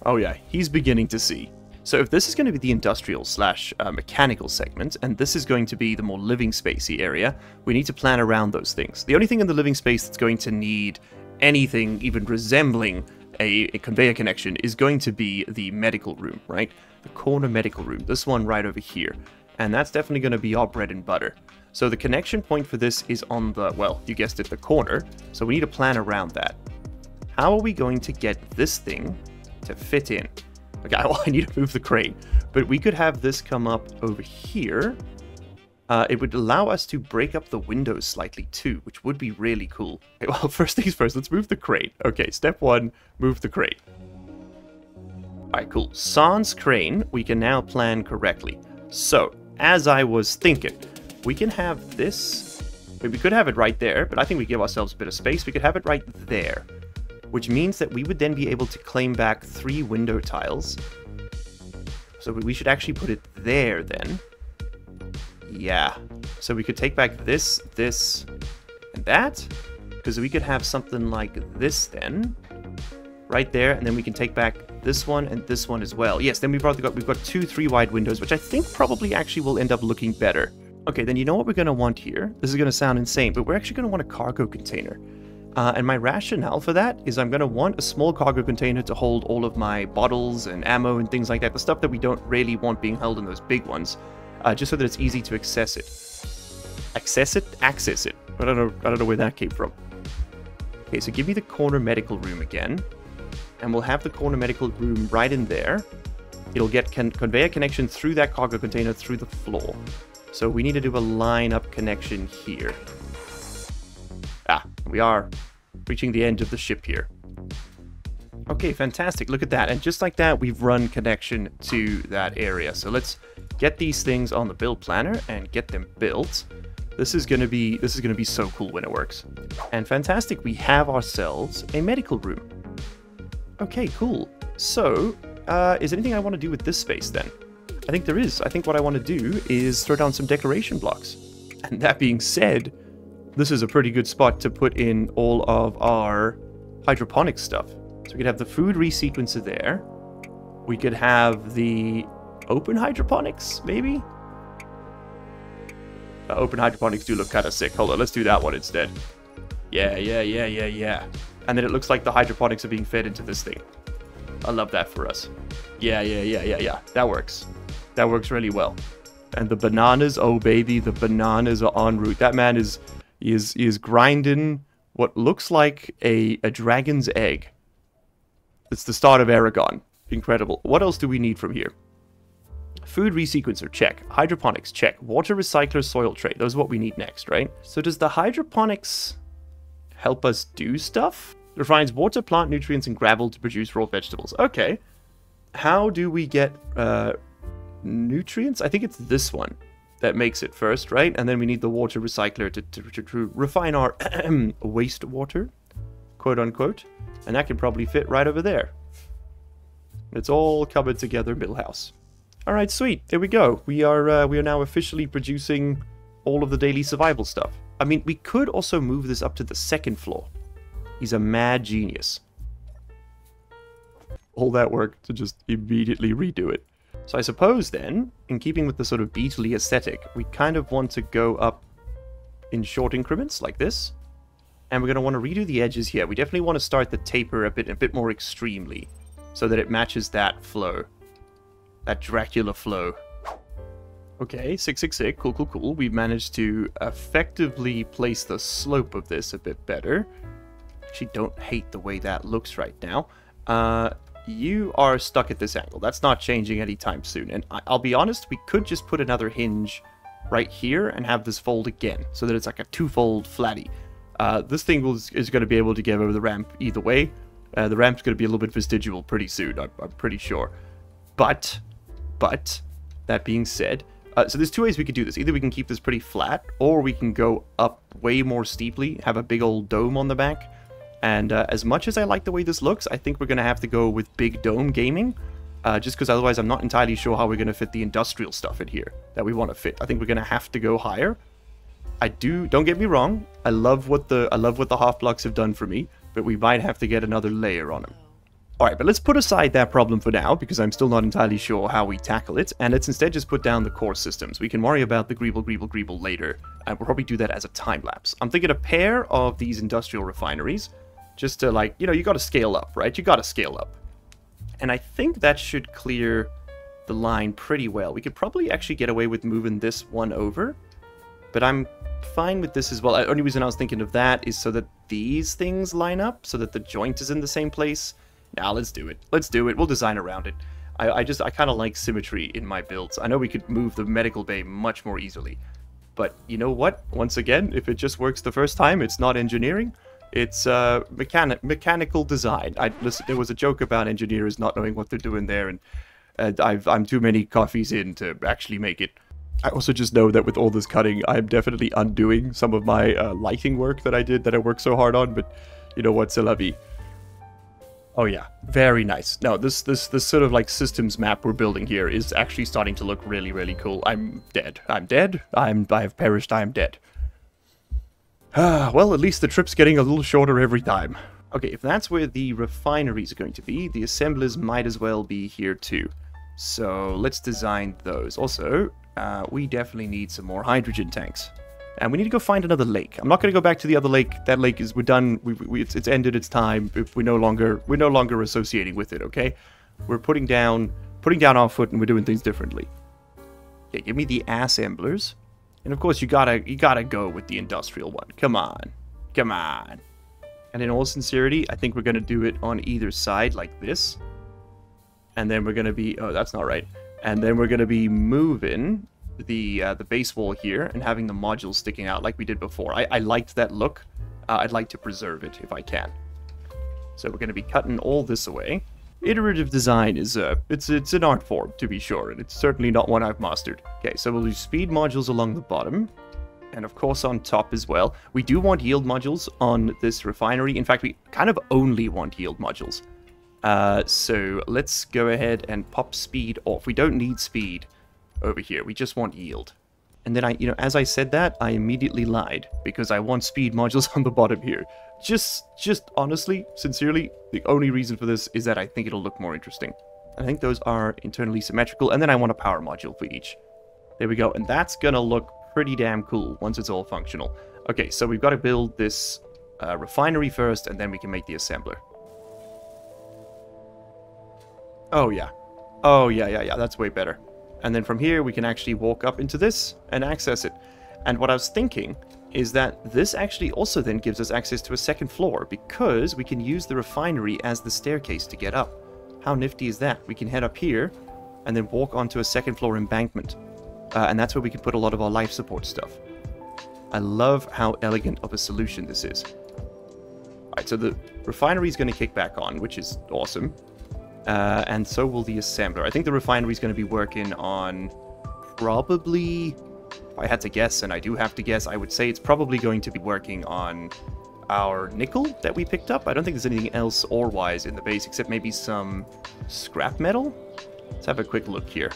Oh yeah, he's beginning to see. So if this is going to be the industrial slash uh, mechanical segment, and this is going to be the more living spacey area, we need to plan around those things. The only thing in the living space that's going to need anything even resembling a, a conveyor connection is going to be the medical room, right? The corner medical room, this one right over here. And that's definitely going to be our bread and butter. So the connection point for this is on the, well, you guessed it, the corner. So we need to plan around that. How are we going to get this thing to fit in? Okay, well, I need to move the crane, but we could have this come up over here. Uh, it would allow us to break up the windows slightly too, which would be really cool. Okay, well, first things first, let's move the crane. Okay, step one, move the crane. All right, cool. Sans crane, we can now plan correctly. So, as I was thinking, we can have this. We could have it right there, but I think we give ourselves a bit of space. We could have it right there, which means that we would then be able to claim back three window tiles. So we should actually put it there then. Yeah. So we could take back this, this, and that, because we could have something like this then, right there, and then we can take back this one and this one as well. Yes, then we've already got, we've got two three wide windows, which I think probably actually will end up looking better. Okay, then you know what we're gonna want here? This is gonna sound insane, but we're actually gonna want a cargo container. Uh, and my rationale for that is I'm going to want a small cargo container to hold all of my bottles and ammo and things like that, the stuff that we don't really want being held in those big ones, uh, just so that it's easy to access it. Access it? Access it. I don't know, I don't know where that came from. Okay, so give me the corner medical room again, and we'll have the corner medical room right in there. It'll get con conveyor connection through that cargo container through the floor. So we need to do a line-up connection here. Ah, we are reaching the end of the ship here. Okay, fantastic. Look at that. And just like that, we've run connection to that area. So let's get these things on the build planner and get them built. This is going to be this is going to be so cool when it works. And fantastic, we have ourselves a medical room. Okay, cool. So, uh, is there anything I want to do with this space then? I think there is. I think what I want to do is throw down some decoration blocks. And that being said, this is a pretty good spot to put in all of our hydroponic stuff. So we could have the food resequencer there. We could have the open hydroponics, maybe? Uh, open hydroponics do look kind of sick. Hold on, let's do that one instead. Yeah, yeah, yeah, yeah, yeah. And then it looks like the hydroponics are being fed into this thing. I love that for us. Yeah, yeah, yeah, yeah, yeah. That works. That works really well. And the bananas, oh baby, the bananas are en route. That man is... Is is grinding what looks like a, a dragon's egg. It's the start of Aragon. Incredible. What else do we need from here? Food resequencer, check. Hydroponics, check. Water recycler, soil tray. Those are what we need next, right? So does the hydroponics help us do stuff? Refines water, plant nutrients, and gravel to produce raw vegetables. Okay. How do we get uh, nutrients? I think it's this one. that makes it first, right? And then we need the water recycler to, to, to, to refine our wastewater, quote unquote. And that can probably fit right over there. It's all covered together, middle house. All right, sweet. There we go. We are uh, we are now officially producing all of the daily survival stuff. I mean, we could also move this up to the second floor. He's a mad genius. All that work to just immediately redo it. So I suppose then, in keeping with the sort of beetly aesthetic, we kind of want to go up in short increments like this. And we're going to want to redo the edges here. We definitely want to start the taper a bit a bit more extremely so that it matches that flow. That Dracula flow. Okay, six six six, cool, cool, cool. We've managed to effectively place the slope of this a bit better. Actually, don't hate the way that looks right now. Uh, you are stuck at this angle. That's not changing anytime soon. And I I'll be honest, we could just put another hinge right here and have this fold again so that it's like a two-fold flatty. Uh, this thing will, is going to be able to get over the ramp either way. Uh, the ramp's going to be a little bit vestigial pretty soon, I'm, I'm pretty sure. But... But, that being said, uh, so there's two ways we could do this. Either we can keep this pretty flat, or we can go up way more steeply, have a big old dome on the back. And uh, as much as I like the way this looks, I think we're going to have to go with big dome gaming, uh, just because otherwise I'm not entirely sure how we're going to fit the industrial stuff in here that we want to fit. I think we're going to have to go higher. I do, don't get me wrong, I love what the I love what the half blocks have done for me, but we might have to get another layer on them. Alright, but let's put aside that problem for now, because I'm still not entirely sure how we tackle it, and let's instead just put down the core systems. We can worry about the greeble, greeble, greeble later, and we'll probably do that as a time-lapse. I'm thinking a pair of these industrial refineries, just to, like, you know, you gotta scale up, right? You gotta scale up. And I think that should clear the line pretty well. We could probably actually get away with moving this one over, but I'm fine with this as well. The only reason I was thinking of that is so that these things line up, so that the joint is in the same place. Nah, let's do it. Let's do it. We'll design around it. I, I just, I kind of like symmetry in my builds. I know we could move the medical bay much more easily. But you know what? Once again, if it just works the first time, it's not engineering. It's uh, mechani mechanical design. I listen, there was a joke about engineers not knowing what they're doing there. And uh, I've, I'm too many coffees in to actually make it. I also just know that with all this cutting, I'm definitely undoing some of my uh, lighting work that I did, that I worked so hard on. But you know what? C'est la vie. Oh yeah, very nice. No, this this this sort of like systems map we're building here is actually starting to look really, really cool. I'm dead. I'm dead. I'm I have perished. I am dead. Ah, well, at least the trip's getting a little shorter every time. Okay, if that's where the refineries are going to be, the assemblers might as well be here too. So let's design those. Also, uh, we definitely need some more hydrogen tanks. And we need to go find another lake. I'm not going to go back to the other lake. That lake is, we're done. We, we, it's, it's ended its time. We're no longer, we're no longer associating with it, okay? We're putting down, putting down our foot, and we're doing things differently. Yeah, give me the assemblers. And of course, you gotta, you gotta go with the industrial one. Come on. Come on. And in all sincerity, I think we're going to do it on either side like this. And then we're going to be, oh, that's not right. And then we're going to be moving the uh, the base wall here and having the modules sticking out like we did before. I, I liked that look. Uh, I'd like to preserve it if I can. So we're going to be cutting all this away. Iterative design is uh, it's it's an art form, to be sure, and it's certainly not one I've mastered. Okay, so we'll do speed modules along the bottom, and of course on top as well. We do want yield modules on this refinery. In fact, we kind of only want yield modules. Uh, so let's go ahead and pop speed off. We don't need speed over here. We just want yield. And then I, you know, as I said that, I immediately lied because I want speed modules on the bottom here. Just, just honestly, sincerely, the only reason for this is that I think it'll look more interesting. I think those are internally symmetrical, and then I want a power module for each. There we go. And that's gonna look pretty damn cool once it's all functional. Okay, so we've got to build this uh, refinery first, and then we can make the assembler. Oh yeah. Oh yeah, yeah, yeah. That's way better. And then from here, we can actually walk up into this and access it. And what I was thinking is that this actually also then gives us access to a second floor, because we can use the refinery as the staircase to get up. How nifty is that? We can head up here and then walk onto a second floor embankment. Uh, and that's where we can put a lot of our life support stuff. I love how elegant of a solution this is. All right, so the refinery is going to kick back on, which is awesome. Uh, and so will the assembler. I think the refinery is going to be working on probably If I had to guess, and I do have to guess, I would say it's probably going to be working on our nickel that we picked up. I don't think there's anything else ore-wise in the base, except maybe some scrap metal. Let's have a quick look here.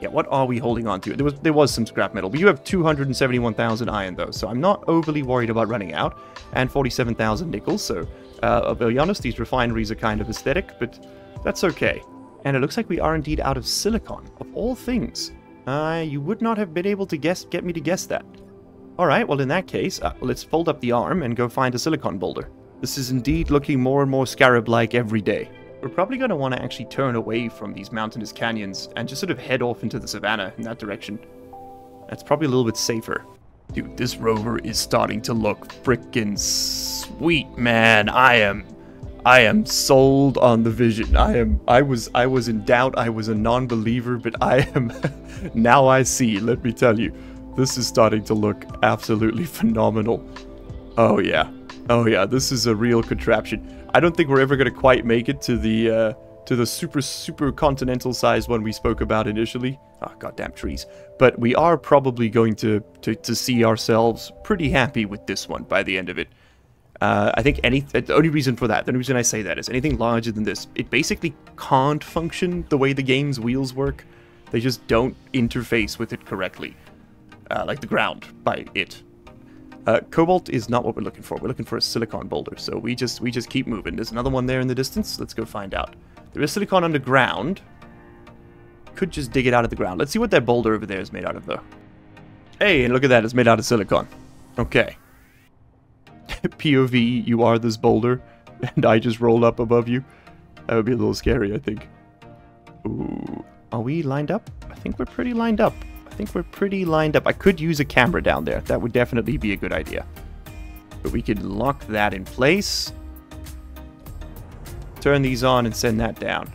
Yeah, what are we holding on to? There was there was some scrap metal. We do have two hundred seventy-one thousand iron, though, so I'm not overly worried about running out. And forty-seven thousand nickels, so uh, I'll be honest, these refineries are kind of aesthetic, but that's okay. And it looks like we are indeed out of silicon, of all things. Uh, you would not have been able to guess, get me to guess that. Alright, well in that case, uh, let's fold up the arm and go find a silicon boulder. This is indeed looking more and more Scarab-like every day. We're probably going to want to actually turn away from these mountainous canyons and just sort of head off into the savannah in that direction. That's probably a little bit safer. Dude, this rover is starting to look frickin' sweet, man. I am... I am sold on the vision. I am... I was... I was in doubt. I was a non-believer, but I am... Now I see, let me tell you. This is starting to look absolutely phenomenal. Oh, yeah. Oh, yeah. This is a real contraption. I don't think we're ever going to quite make it to the uh, to the super, super continental-sized one we spoke about initially. Ah, oh, goddamn trees. But we are probably going to, to, to see ourselves pretty happy with this one by the end of it. Uh, I think any the only reason for that, the only reason I say that is anything larger than this, it basically can't function the way the game's wheels work. They just don't interface with it correctly. Uh, like the ground by it. Uh, cobalt is not what we're looking for. We're looking for a silicon boulder, so we just we just keep moving. There's another one there in the distance. Let's go find out. There is silicon underground. Could just dig it out of the ground. Let's see what that boulder over there is made out of, though. Hey, and look at that. It's made out of silicon. Okay. P O V, you are this boulder, and I just roll up above you. That would be a little scary, I think. Ooh. Are we lined up? I think we're pretty lined up. I think we're pretty lined up. I could use a camera down there. That would definitely be a good idea. But we could lock that in place. Turn these on and send that down.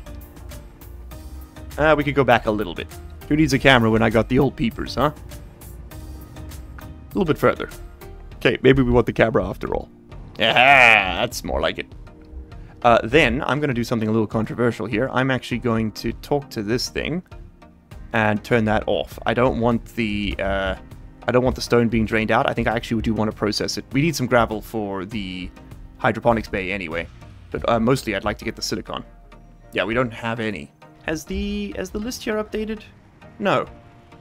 Uh, we could go back a little bit. Who needs a camera when I got the old peepers, huh? A little bit further. Okay, maybe we want the camera after all. Yeah, that's more like it. Uh, then, I'm going to do something a little controversial here. I'm actually going to talk to this thing and turn that off. I don't want the uh, I don't want the stone being drained out. I think I actually do want to process it. We need some gravel for the hydroponics bay anyway, but uh, mostly I'd like to get the silicon. Yeah, we don't have any. Has the has the list here updated? No,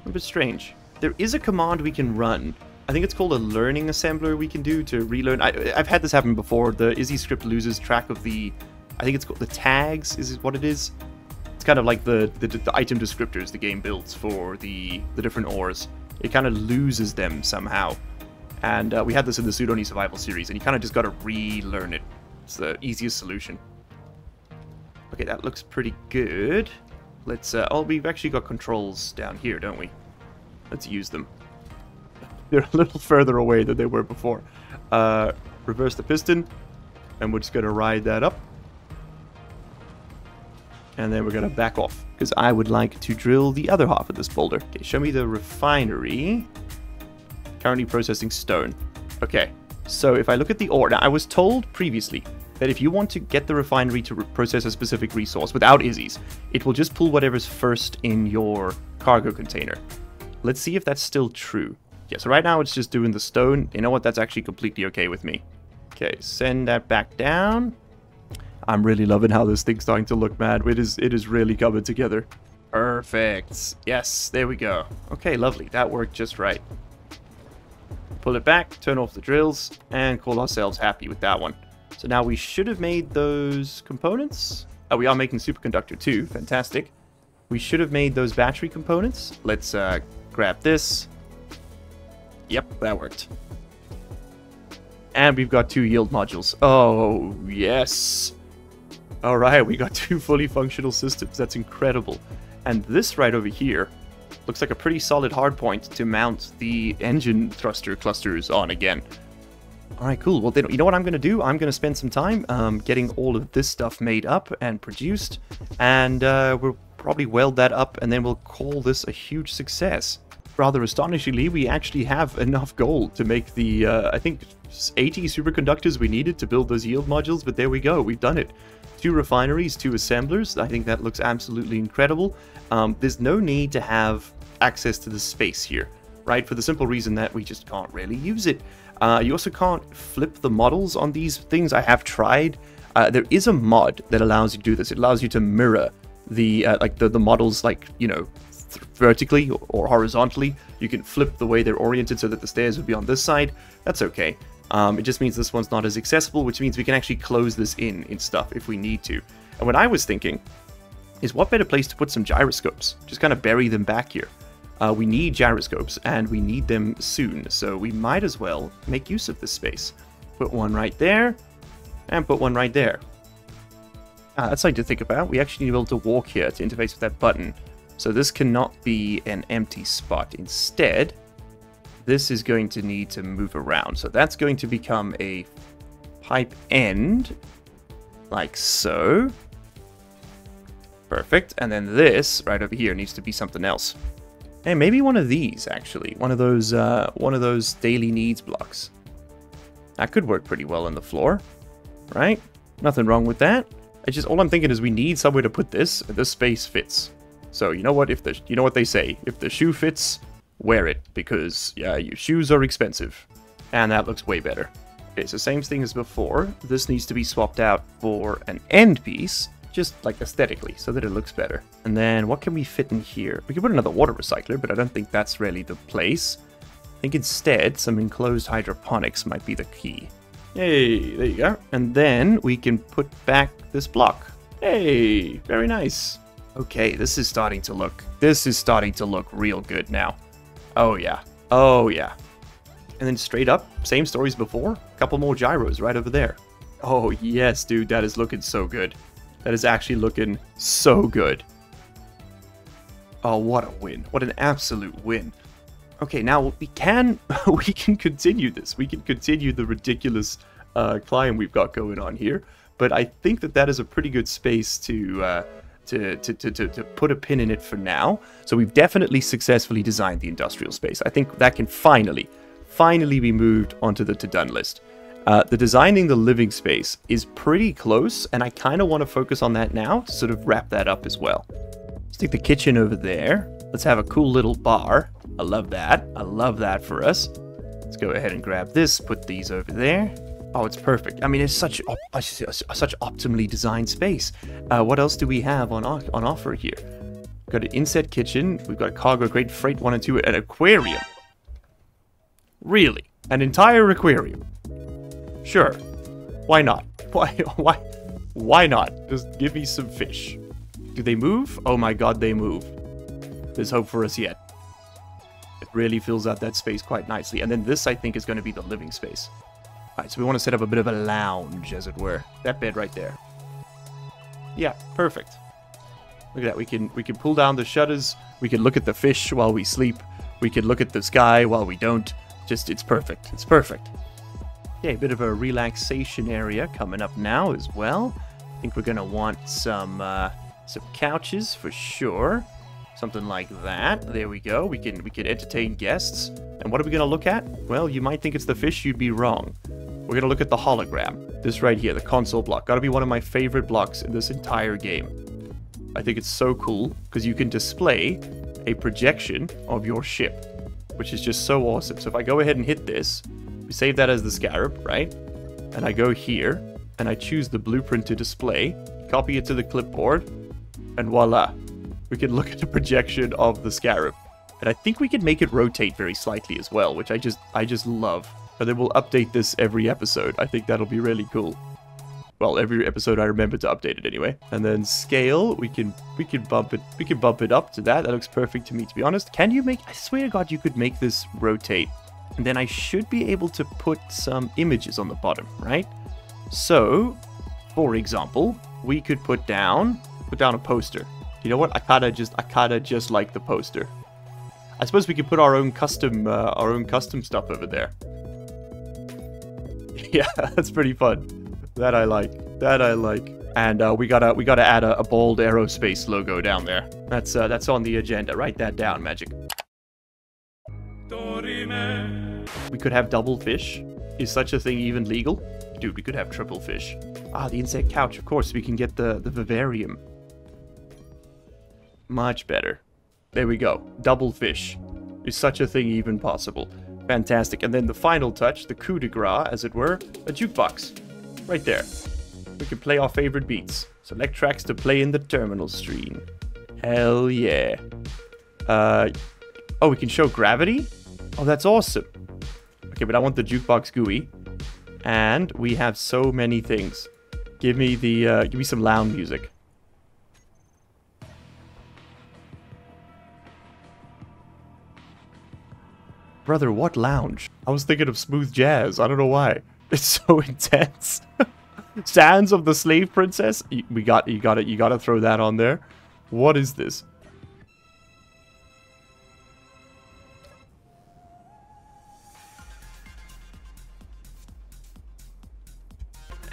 a bit strange. There is a command we can run. I think it's called a learning assembler we can do to relearn. I, I've had this happen before. The Izzy script loses track of the, I think it's called the tags. Is it what it is? It's kind of like the, the the item descriptors the game builds for the the different ores. It kind of loses them somehow, and uh, we had this in the Sudoni Survival series, and you kind of just got to relearn it. It's the easiest solution. Okay, that looks pretty good. Let's. Uh, oh, we've actually got controls down here, don't we? Let's use them. They're a little further away than they were before. Uh, reverse the piston, and we're just gonna ride that up. And then we're going to back off, because I would like to drill the other half of this boulder. Okay, show me the refinery. Currently processing stone. Okay, so if I look at the ore... Now, I was told previously that if you want to get the refinery to re process a specific resource without Izzy's, it will just pull whatever's first in your cargo container. Let's see if that's still true. Yeah, so right now it's just doing the stone. You know what? That's actually completely okay with me. Okay, send that back down. I'm really loving how this thing's starting to look, mad. It is, it is really coming together. Perfect. Yes, there we go. Okay, lovely. That worked just right. Pull it back, turn off the drills, and call ourselves happy with that one. So now we should have made those components. Oh, we are making superconductor too. Fantastic. We should have made those battery components. Let's uh, grab this. Yep, that worked. And we've got two yield modules. Oh, yes. All right, we got two fully functional systems. That's incredible. And this right over here looks like a pretty solid hardpoint to mount the engine thruster clusters on again. All right, cool. Well, then, you know what I'm going to do? I'm going to spend some time um, getting all of this stuff made up and produced. And uh, we'll probably weld that up, and then we'll call this a huge success. Rather astonishingly, we actually have enough gold to make the, uh, I think, eighty superconductors we needed to build those yield modules, but there we go, we've done it. Two refineries, two assemblers, I think that looks absolutely incredible. Um, there's no need to have access to the space here, right? For the simple reason that we just can't really use it. Uh, you also can't flip the models on these things. I have tried. Uh, there is a mod that allows you to do this. It allows you to mirror the uh, like the, the models, like, you know, vertically or horizontally. You can flip the way they're oriented so that the stairs would be on this side. That's okay. Um, it just means this one's not as accessible, which means we can actually close this in and stuff if we need to. And what I was thinking is, what better place to put some gyroscopes? Just kind of bury them back here. Uh, we need gyroscopes, and we need them soon, so we might as well make use of this space. Put one right there, and put one right there. Ah, that's something to think about. We actually need to be able to walk here to interface with that button. So this cannot be an empty spot. Instead, this is going to need to move around. So that's going to become a pipe end, like so. Perfect. And then this right over here needs to be something else. Hey, maybe one of these, actually. One of those uh, one of those daily needs blocks. That could work pretty well on the floor, right? Nothing wrong with that. It's just all I'm thinking is we need somewhere to put this. This space fits. So you know what? If the you know what they say, if the shoe fits, wear it, because yeah, your shoes are expensive, and that looks way better. Okay, so same thing as before. This needs to be swapped out for an end piece, just like aesthetically, so that it looks better. And then what can we fit in here? We could put another water recycler, but I don't think that's really the place. I think instead some enclosed hydroponics might be the key. Hey, there you go. And then we can put back this block. Hey, very nice. Okay, this is starting to look, this is starting to look real good now. Oh yeah, oh yeah. And then straight up, same story as before, a couple more gyros right over there. Oh yes, dude, that is looking so good. That is actually looking so good. Oh, what a win, what an absolute win. Okay, now we can, we can continue this. We can continue the ridiculous uh, climb we've got going on here, but I think that that is a pretty good space to, uh, To, to, to, to put a pin in it for now. So we've definitely successfully designed the industrial space. I think that can finally, finally be moved onto the to-done list. Uh, the designing the living space is pretty close, and I kind of want to focus on that now to sort of wrap that up as well. Stick the kitchen over there. Let's have a cool little bar. I love that. I love that for us. Let's go ahead and grab this, put these over there. Oh, it's perfect. I mean, it's such op such optimally designed space. Uh, what else do we have on on offer here? We've got an inset kitchen. We've got a cargo grade freight one and two, an aquarium. Really, an entire aquarium? Sure. Why not? Why why why not? Just give me some fish. Do they move? Oh my God, they move. There's hope for us yet. It really fills out that space quite nicely. And then this, I think, is going to be the living space. Alright, so we want to set up a bit of a lounge, as it were. That bed right there. Yeah, perfect. Look at that. We can we can pull down the shutters. We can look at the fish while we sleep. We can look at the sky while we don't. Just, it's perfect. It's perfect. Okay, a bit of a relaxation area coming up now as well. I think we're going to want some, uh, some couches for sure. Something like that. There we go. We can we can entertain guests. And what are we going to look at? Well, you might think it's the fish. You'd be wrong. We're going to look at the hologram. This right here, the console block. Got to be one of my favorite blocks in this entire game. I think it's so cool because you can display a projection of your ship, which is just so awesome. So if I go ahead and hit this, we save that as the Scarab, right? And I go here and I choose the blueprint to display, copy it to the clipboard, and voila. We could look at a projection of the Scarab. And I think we could make it rotate very slightly as well, which I just I just love. But then we'll update this every episode. I think that'll be really cool. Well, every episode I remember to update it anyway. And then scale, we can we can bump it we can bump it up to that. That looks perfect to me, to be honest. Can you make, I swear to God, you could make this rotate. And then I should be able to put some images on the bottom, right? So, for example, we could put down put down a poster. You know what? I kinda just I kinda just like the poster. I suppose we could put our own custom uh, our own custom stuff over there. Yeah, that's pretty fun. That I like. That I like. And uh, we gotta we gotta add a, a Bald Aerospace logo down there. That's uh, that's on the agenda. Write that down, Magic. We could have double fish. Is such a thing even legal? Dude, we could have triple fish. Ah, the insect couch. Of course, we can get the the vivarium. Much better. There we go. Double fish. Is such a thing even possible? Fantastic. And then the final touch, the coup de grace, as it were, a jukebox. Right there. We can play our favorite beats. Select tracks to play in the terminal stream. Hell yeah. Uh, oh, we can show gravity? Oh, that's awesome. Okay, but I want the jukebox G U I. And we have so many things. Give me the, uh, give me some lounge music. Brother, what lounge? I was thinking of smooth jazz. I don't know why. It's so intense. Sands of the Slave Princess. We got, you got it. You got to throw that on there. What is this?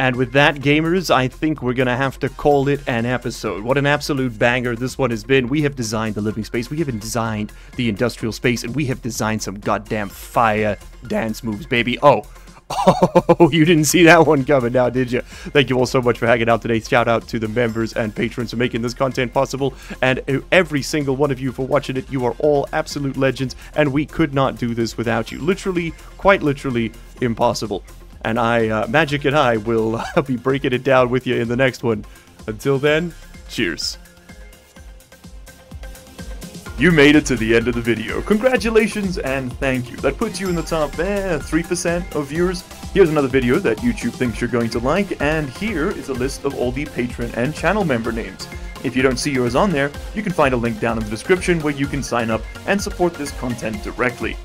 And with that, gamers, I think we're gonna have to call it an episode. What an absolute banger this one has been. We have designed the living space, we have designed the industrial space, and we have designed some goddamn fire dance moves, baby. Oh, oh, you didn't see that one coming now, did you? Thank you all so much for hanging out today. Shout out to the members and patrons for making this content possible, and every single one of you for watching it. You are all absolute legends, and we could not do this without you. Literally, quite literally impossible. And I, uh, Magic and I, will uh, be breaking it down with you in the next one. Until then, cheers. You made it to the end of the video. Congratulations and thank you. That puts you in the top eh, three percent of viewers. Here's another video that YouTube thinks you're going to like, and here is a list of all the patron and channel member names. If you don't see yours on there, you can find a link down in the description where you can sign up and support this content directly.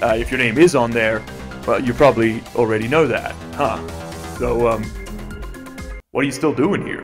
Uh, if your name is on there, well, you probably already know that, huh? So, um, what are you still doing here?